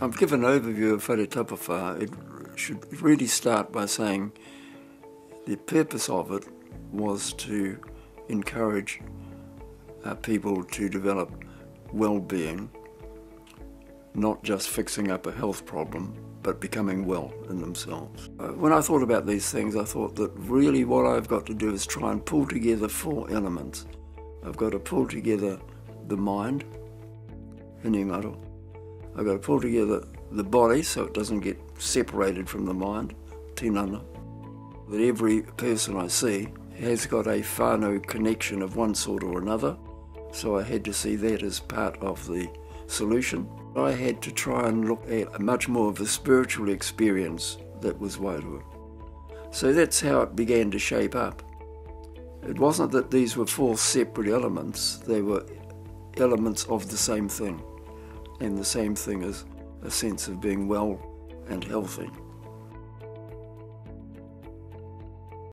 If I've given an overview of Te Whare Tapa Whā, it should really start by saying the purpose of it was to encourage people to develop well-being, not just fixing up a health problem, but becoming well in themselves. When I thought about these things, I thought that really what I've got to do is try and pull together four elements. I've got to pull together the mind, I've got to pull together the body so it doesn't get separated from the mind, tinana. That every person I see has got a whānau connection of one sort or another, so I had to see that as part of the solution. I had to try and look at much more of a spiritual experience that was wairua. So that's how it began to shape up. It wasn't that these were four separate elements, they were elements of the same thing, and the same thing is a sense of being well and healthy.